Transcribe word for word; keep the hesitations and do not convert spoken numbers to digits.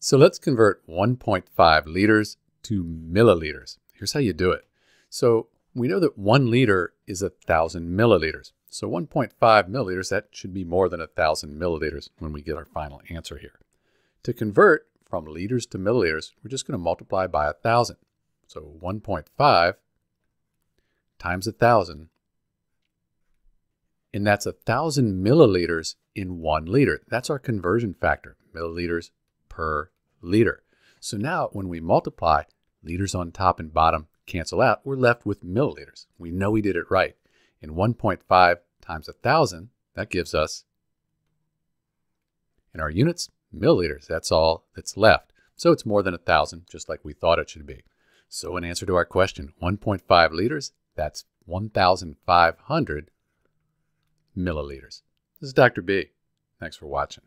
So let's convert one point five liters to milliliters. Here's how you do it. So we know that one liter is a thousand milliliters. So one point five milliliters, that should be more than a thousand milliliters when we get our final answer here. To convert from liters to milliliters, we're just going to multiply by one thousand. So one point five times one thousand, and that's one thousand milliliters in one liter. That's our conversion factor, milliliters per liter. So now when we multiply, liters on top and bottom cancel out. We're left with milliliters. We know we did it right. And one point five times one thousand, that gives us, in our units, milliliters. That's all that's left. So it's more than one thousand, just like we thought it should be. So in answer to our question, one point five liters, that's one thousand five hundred milliliters. This is Doctor B. Thanks for watching.